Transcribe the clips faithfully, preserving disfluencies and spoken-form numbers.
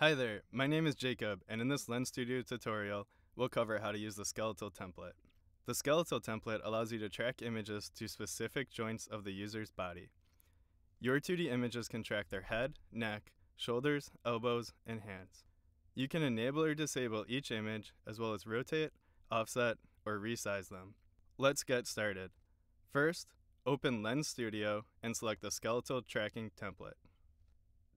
Hi there, my name is Jacob, and in this Lens Studio tutorial, we'll cover how to use the skeletal template. The skeletal template allows you to track images to specific joints of the user's body. Your two D images can track their head, neck, shoulders, elbows, and hands. You can enable or disable each image, as well as rotate, offset, or resize them. Let's get started. First, open Lens Studio and select the Skeletal Tracking template.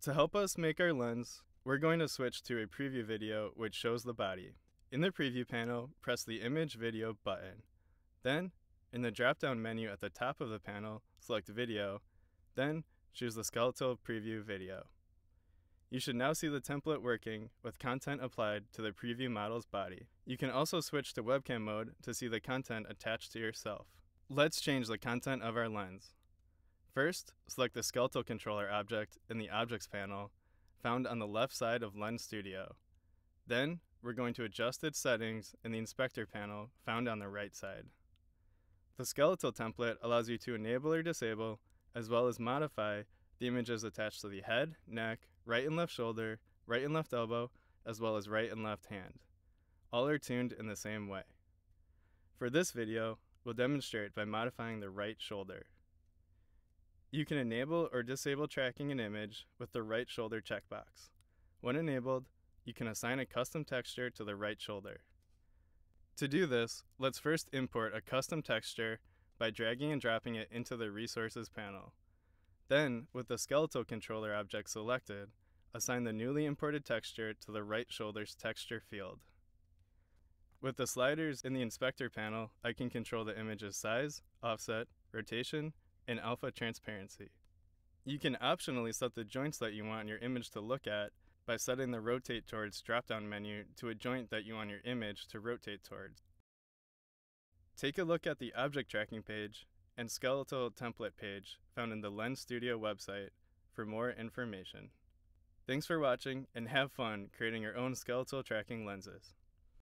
To help us make our lens, we're going to switch to a preview video which shows the body. In the preview panel, press the Image Video button. Then, in the drop-down menu at the top of the panel, select Video, then choose the Skeletal Preview Video. You should now see the template working with content applied to the preview model's body. You can also switch to webcam mode to see the content attached to yourself. Let's change the content of our lens. First, select the Skeletal Controller object in the Objects panel, found on the left side of Lens Studio. Then, we're going to adjust its settings in the Inspector panel found on the right side. The skeletal template allows you to enable or disable, as well as modify, the images attached to the head, neck, right and left shoulder, right and left elbow, as well as right and left hand. All are tuned in the same way. For this video, we'll demonstrate by modifying the right shoulder. You can enable or disable tracking an image with the right shoulder checkbox. When enabled, you can assign a custom texture to the right shoulder. To do this, let's first import a custom texture by dragging and dropping it into the Resources panel. Then, with the Skeletal Controller object selected, assign the newly imported texture to the right shoulder's texture field. With the sliders in the Inspector panel, I can control the image's size, offset, rotation, and alpha transparency. You can optionally set the joints that you want your image to look at by setting the Rotate Towards drop-down menu to a joint that you want your image to rotate towards. Take a look at the Object Tracking page and Skeletal Template page found in the Lens Studio website for more information. Thanks for watching, and have fun creating your own skeletal tracking lenses.